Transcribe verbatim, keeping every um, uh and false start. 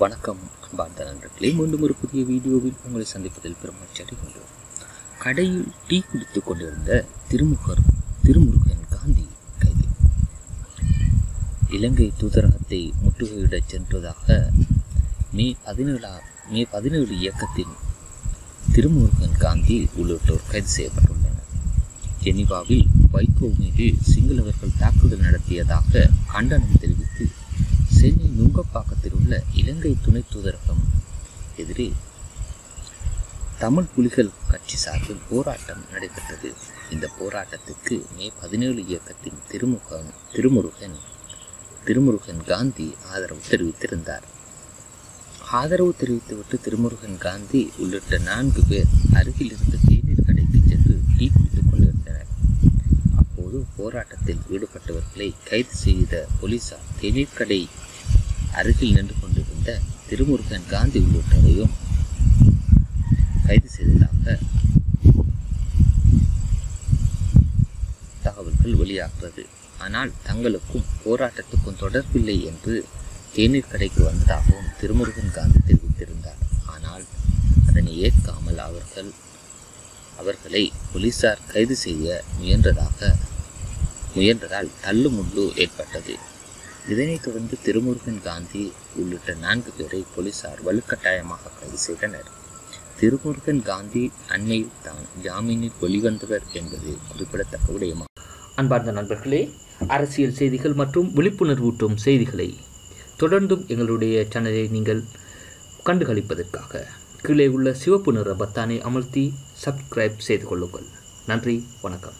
வணக்கம் அன்பார்ந்த நண்பர்களே, மீண்டும் ஒரு புதிய வீடியோவில் உங்களை சந்திப்பதில் பெருமகிழ்ச்சி அடைகின்றோம். கடையில் டீ குடித்து கொண்டிருந்த திருமுகர் திருமுருகன் காந்தி கைது. இலங்கை தூதரகத்தை முற்றுகையிடச் சென்றதாக மே பதினேழாம் மே பதினேழு இயக்கத்தின் திருமுருகன் காந்தி உள்ளிட்டோர் கைது செய்யப்பட்டுள்ளனர். ஜெனீவாவில் வைகோ மீது சிங்களவர்கள் தாக்குதல் நடத்தியதாக கண்டனம் தெரிவித்து சென்னை நுங்கப்பாக்கத்தில் உள்ள இலங்கை துணை தூதரகம் எதிரே தமிழ் புலிகள் கட்சி சார்பில் போராட்டம் நடைபெற்றது. இந்த போராட்டத்துக்கு மே பதினேழு இயக்கத்தின் திருமுகன் திருமுருகன் திருமுருகன் காந்தி ஆதரவு தெரிவித்திருந்தார். ஆதரவு தெரிவித்துவிட்டு திருமுருகன் காந்தி உள்ளிட்ட நான்கு பேர் அருகில் இருந்து தேநீர் கடைக்கு சென்று டீ குடித்துக் கொண்டிருந்தனர். அப்போது போராட்டத்தில் ஈடுபட்டவர்களை கைது செய்த போலீசார் தேநீர் கடை அருகில் நின்று கொண்டிருந்த திருமுருகன் காந்தி உள்ளிட்டவரையும் கைது செய்ததாக தகவல்கள் வெளியாகிறது. ஆனால் தங்களுக்கும் போராட்டத்துக்கும் தொடர்பில்லை என்று தேநீர் கடைக்கு வந்ததாகவும் திருமுருகன் காந்தி தெரிவித்திருந்தார். ஆனால் அதனை ஏற்காமல் அவர்கள் அவர்களை போலீசார் கைது செய்ய முயன்றதாக முயன்றதால் தள்ளுமுள்ளு ஏற்பட்டது. இதனைத் தொடர்ந்து திருமுருகன் காந்தி உள்ளிட்ட நான்கு பேரை போலீசார் வலுக்கட்டாயமாக கைது செய்தனர். திருமுருகன் காந்தி அண்மையில் தான் ஜாமீனில் வெளிவந்தவர் என்பது குறிப்பிடத்தக்க விடயமாகும். அன்பார்ந்த நண்பர்களே, அரசியல் செய்திகள் மற்றும் விழிப்புணர்வூட்டும் செய்திகளை தொடர்ந்தும் எங்களுடைய சேனலை நீங்கள் கண்டுகளிப்பதற்காக கீழே உள்ள சிவப்பு நிற பத்தானை அமர்த்தி சப்ஸ்கிரைப் செய்து கொள்ளுங்கள். நன்றி, வணக்கம்.